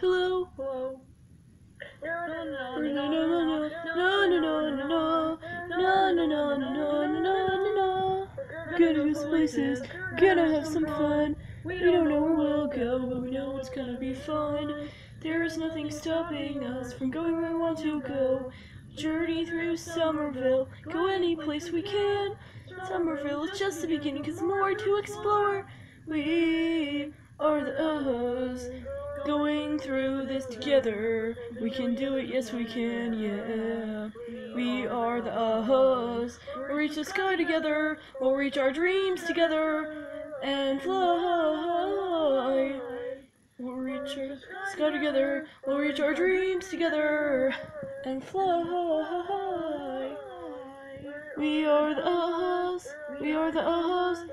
hello, hello. Gonna go places, gonna have some fun. We don't know where we'll go, but we know it's gonna be fun. There is nothing stopping us from going where we want to go. Journey through Somerville, go any place we can. Somerville is just the beginning, cause more to explore. We are the Ohs, going through this together. We can do it, yes we can, yeah. We are the Ohs, we'll reach the sky together. We'll reach our dreams together and fly. We'll reach our sky together, we'll reach our dreams together and fly. We are the Ohs, we are the Ohs.